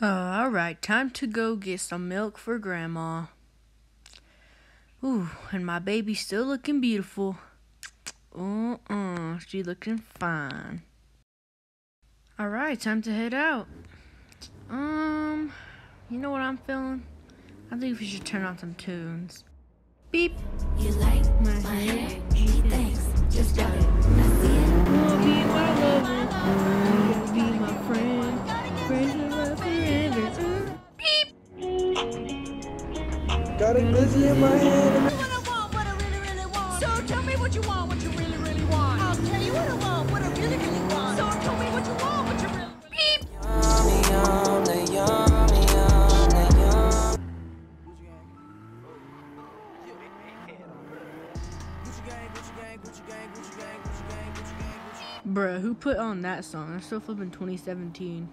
All right, time to go get some milk for Grandma. Ooh, and my baby's still looking beautiful. She's looking fine. All right, time to head out. You know what I'm feeling? I think we should turn on some tunes. Beep. You like my hair? She thinks. Just got it. I see it. You'll be my lover. You'll be my friend. Friend of forever. Beep. Got a glizzy in my head. What I want, what I really, really want. So tell me what you want, what you really, really want. I'll tell you what I want, what I really, really want. So tell me what you want, what you really want. Beep. Yummy, yummy, yummy, yummy, yummy. Bruh, who put on that song? I'm still flipping 2017.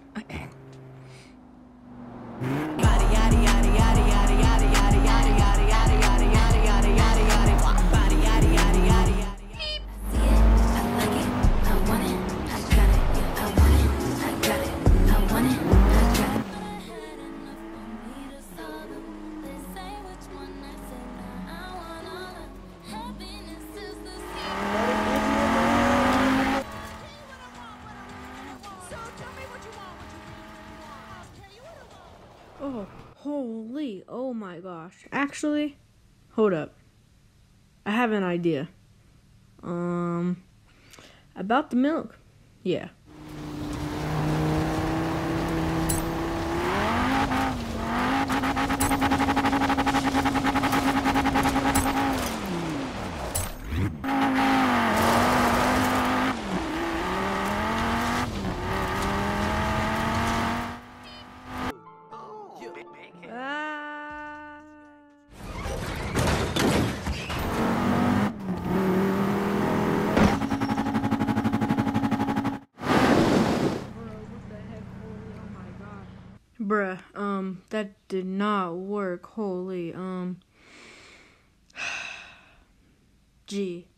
Oh, holy, oh my gosh. Actually, hold up. I have an idea. About the milk. Yeah. Bruh, that did not work, holy, gee.